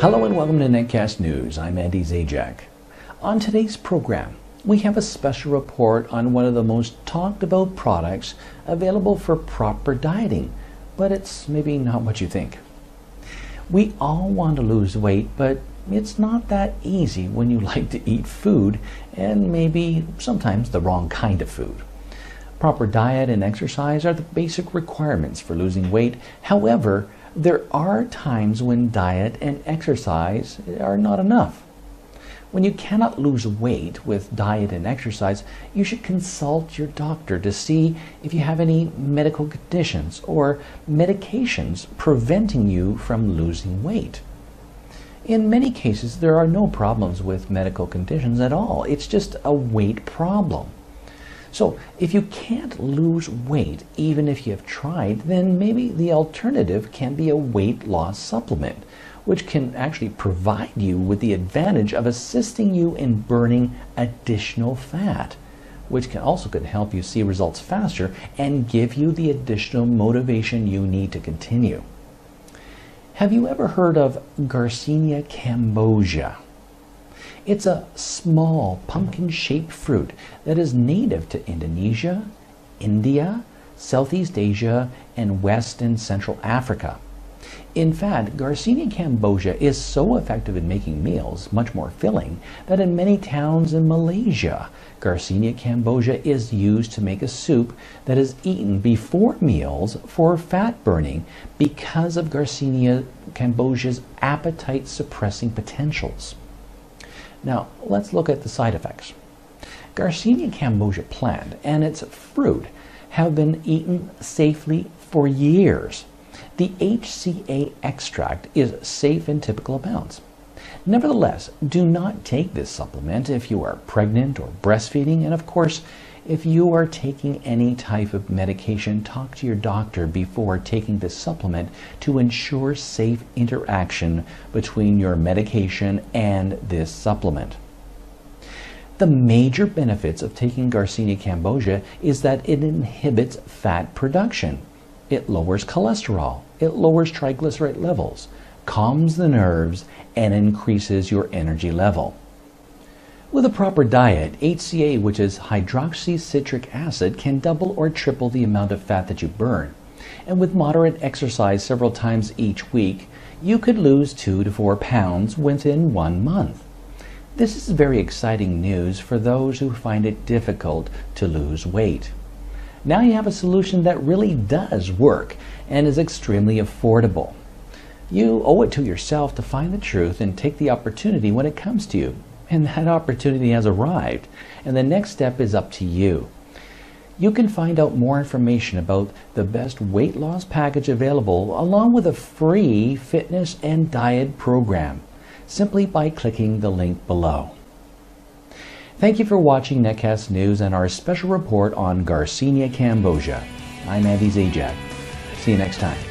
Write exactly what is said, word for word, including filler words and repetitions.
Hello and welcome to Netcast News. I'm Andy Zajac. On today's program, we have a special report on one of the most talked about products available for proper dieting, but it's maybe not what you think. We all want to lose weight, but it's not that easy when you like to eat food, and maybe sometimes the wrong kind of food. Proper diet and exercise are the basic requirements for losing weight. However, there are times when diet and exercise are not enough. When you cannot lose weight with diet and exercise, you should consult your doctor to see if you have any medical conditions or medications preventing you from losing weight. In many cases, there are no problems with medical conditions at all. It's just a weight problem. So if you can't lose weight, even if you have tried, then maybe the alternative can be a weight loss supplement, which can actually provide you with the advantage of assisting you in burning additional fat, which can also could help you see results faster and give you the additional motivation you need to continue. Have you ever heard of Garcinia Cambogia? It's a small pumpkin-shaped fruit that is native to Indonesia, India, Southeast Asia, and West and Central Africa. In fact, Garcinia Cambogia is so effective in making meals much more filling that in many towns in Malaysia, Garcinia Cambogia is used to make a soup that is eaten before meals for fat burning because of Garcinia Cambodia's appetite-suppressing potentials. Now, let's look at the side effects. Garcinia Cambogia plant and its fruit have been eaten safely for years. The H C A extract is safe in typical amounts. Nevertheless, do not take this supplement if you are pregnant or breastfeeding, and of course, if you are taking any type of medication, talk to your doctor before taking this supplement to ensure safe interaction between your medication and this supplement. The major benefits of taking Garcinia Cambogia is that it inhibits fat production. It lowers cholesterol, it lowers triglyceride levels, calms the nerves, and increases your energy level. With a proper diet, H C A, which is hydroxycitric acid, can double or triple the amount of fat that you burn. And with moderate exercise several times each week, you could lose two to four pounds within one month. This is very exciting news for those who find it difficult to lose weight. Now you have a solution that really does work and is extremely affordable. You owe it to yourself to find the truth and take the opportunity when it comes to you. And that opportunity has arrived, and the next step is up to you. You can find out more information about the best weight loss package available along with a free fitness and diet program simply by clicking the link below. Thank you for watching Netcast News and our special report on Garcinia Cambogia. I'm Andy Zajac. See you next time.